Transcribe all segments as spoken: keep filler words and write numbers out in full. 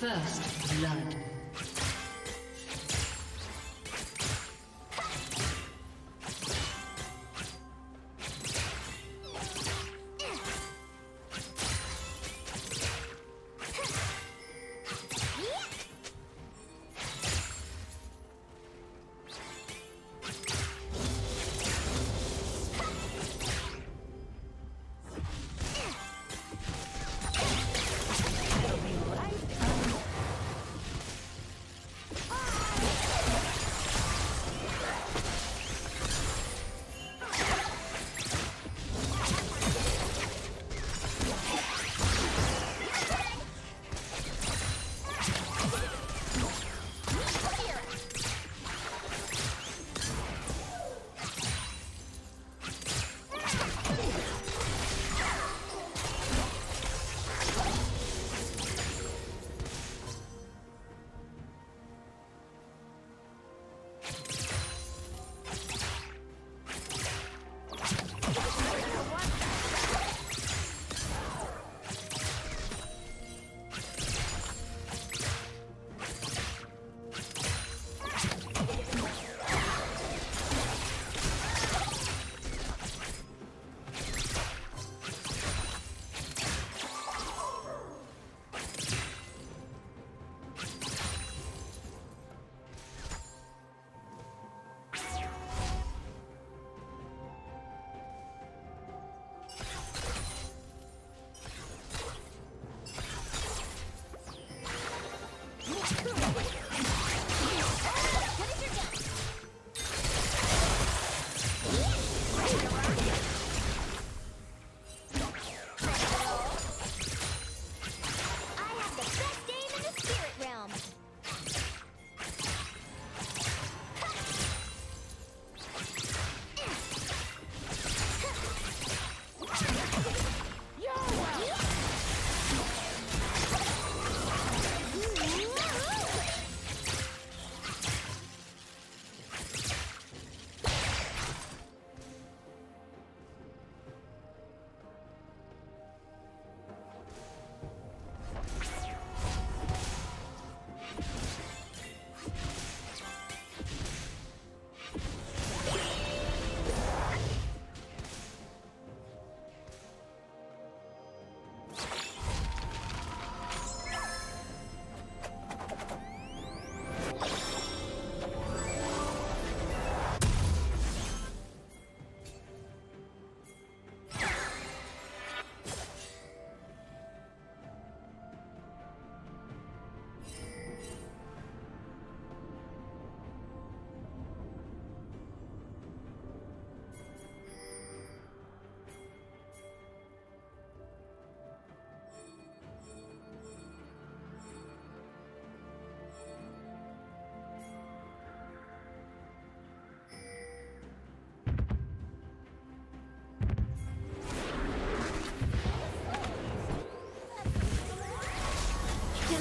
First blood.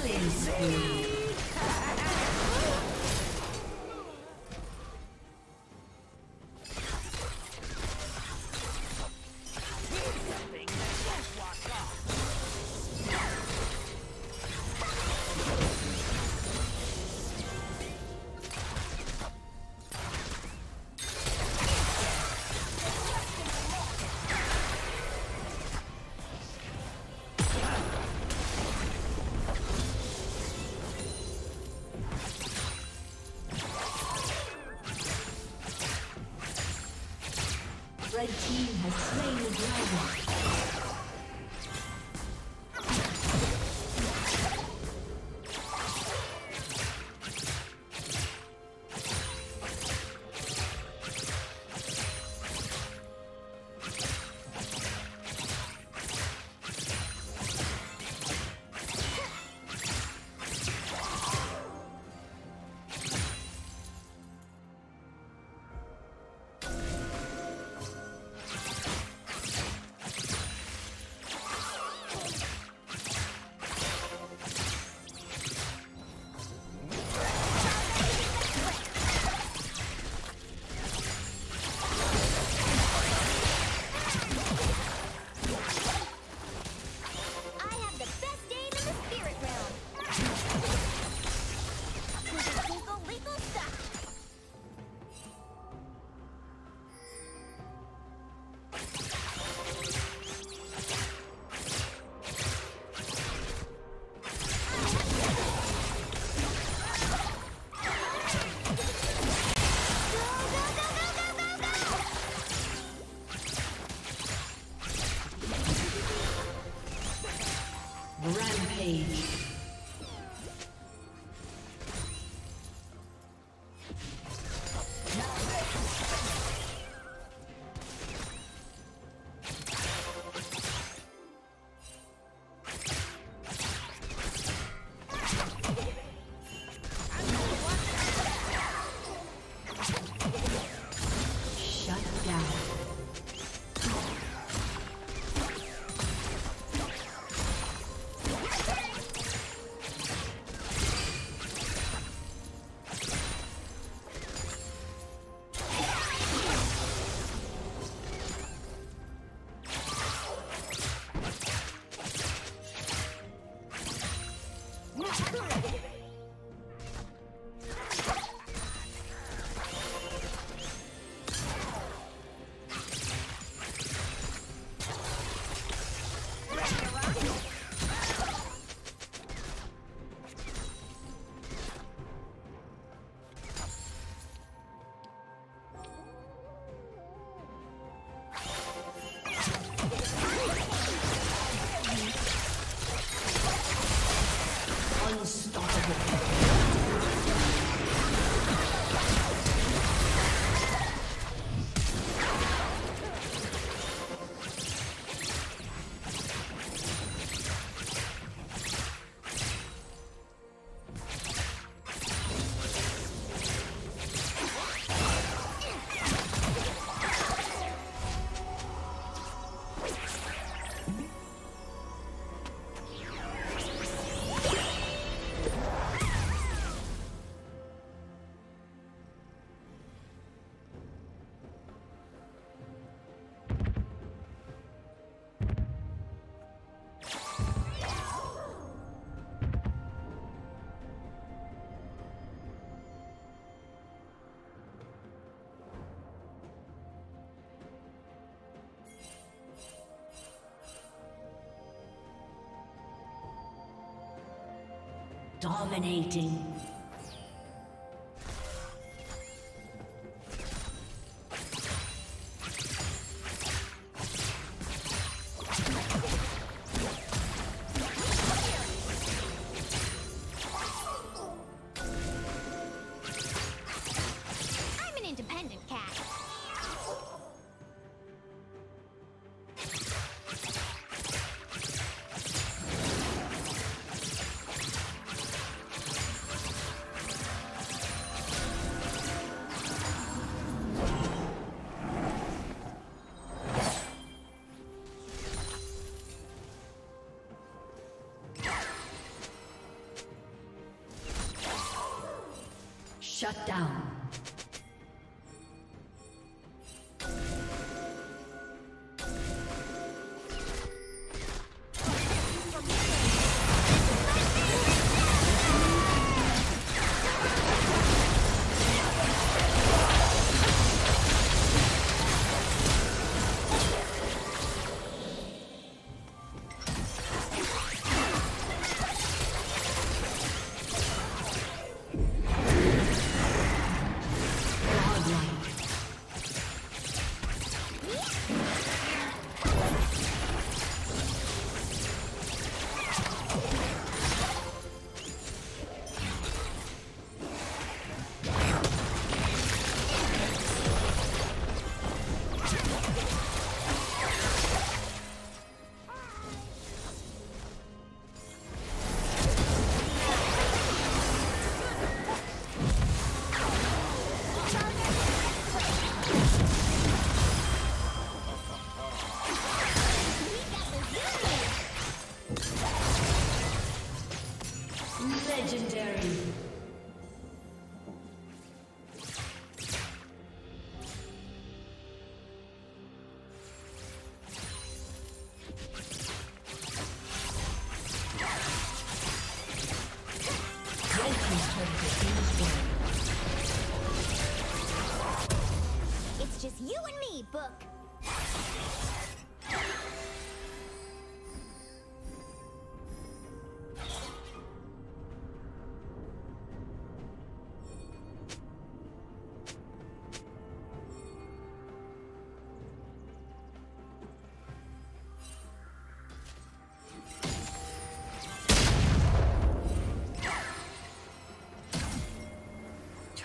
Please. Rampage. Dominating. Shut down.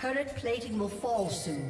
Turret plating will fall soon.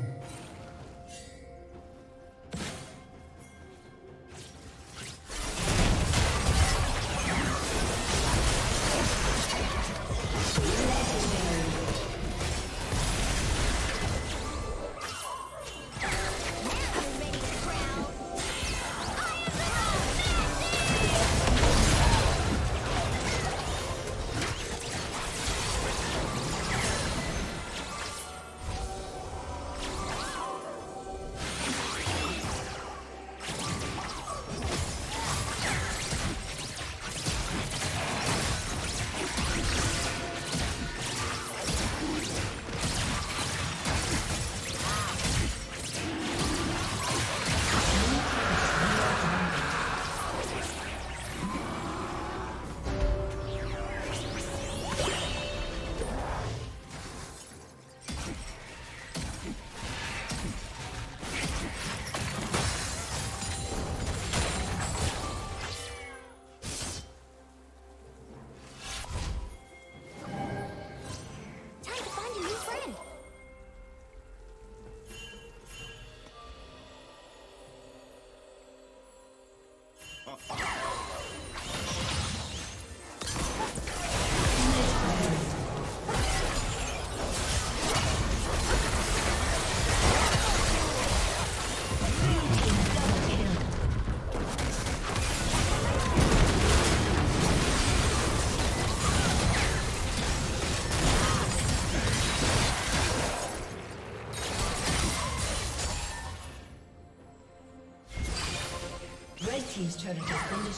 Team's turret has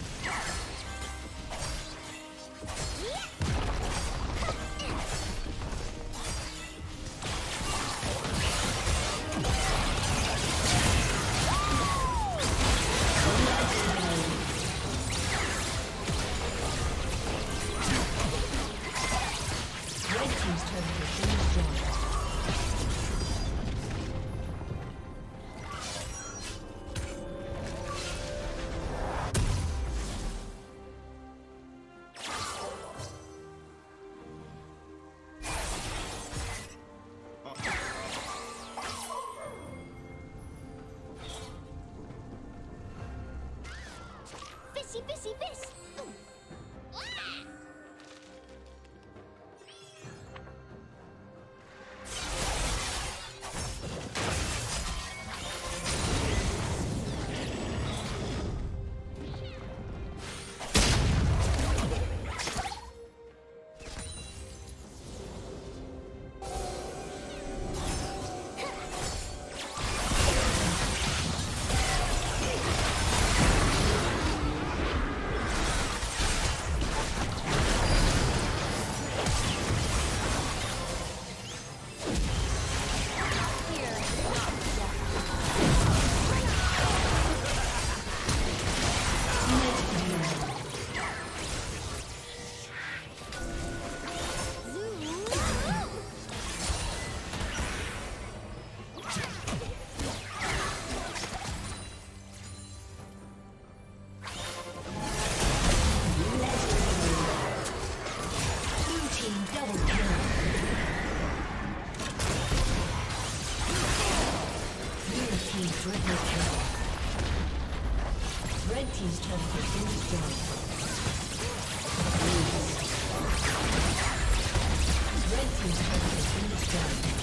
Busy, busy. Red team's turret has been destroyed.